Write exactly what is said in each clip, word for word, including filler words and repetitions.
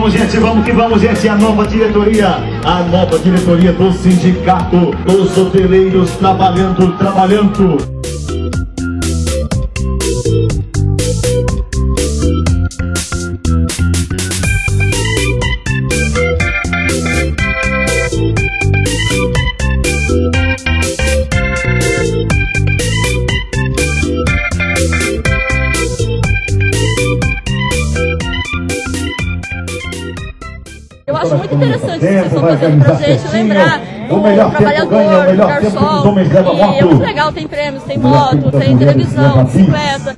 vamos, gente, vamos que vamos, gente. A nova diretoria, a nova diretoria do sindicato dos hoteleiros trabalhando, trabalhando. Eu acho muito interessante as pessoas fazendo pra gente lembrar o trabalhador, o garçom, e é muito legal, tem prêmios, tem moto, tem televisão, bicicleta.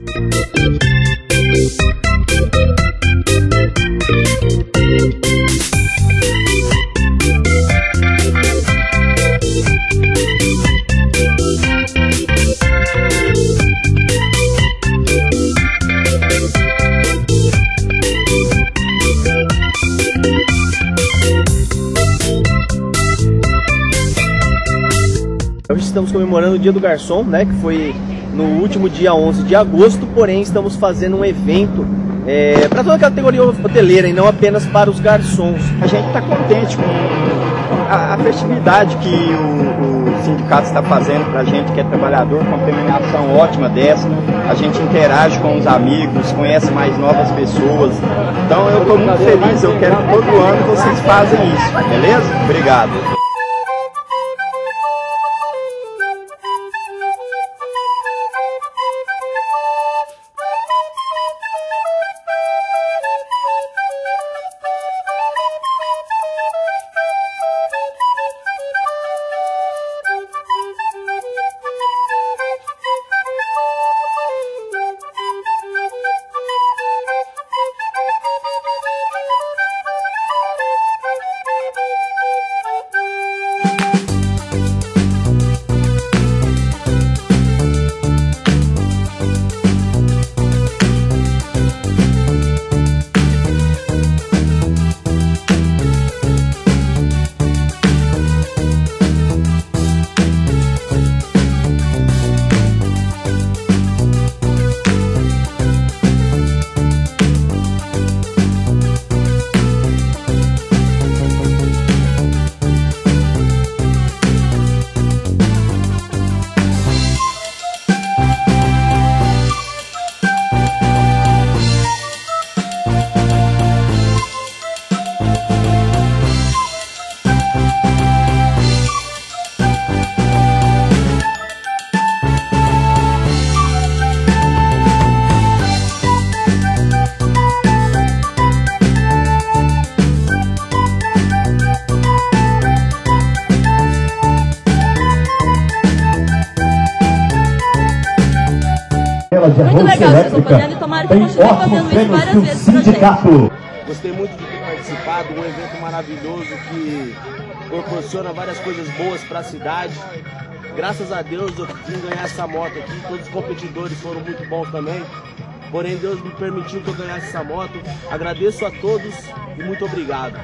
Hoje estamos comemorando o Dia do Garçom, né, que foi no último dia onze de agosto, porém estamos fazendo um evento é, para toda a categoria hoteleira e não apenas para os garçons. A gente está contente com a, a festividade que o, o sindicato está fazendo para a gente que é trabalhador, com uma premiação ótima dessa. A gente interage com os amigos, conhece mais novas pessoas, então eu estou muito feliz, eu quero que todo ano vocês façam isso, beleza? Obrigado! Muito legal, vocês estão fazendo e tomara que continuem fazendo isso várias vezes pra gente. Gostei muito de ter participado, um evento maravilhoso que proporciona várias coisas boas para a cidade. Graças a Deus eu vim ganhar essa moto aqui, todos os competidores foram muito bons também. Porém, Deus me permitiu que eu ganhasse essa moto. Agradeço a todos e muito obrigado.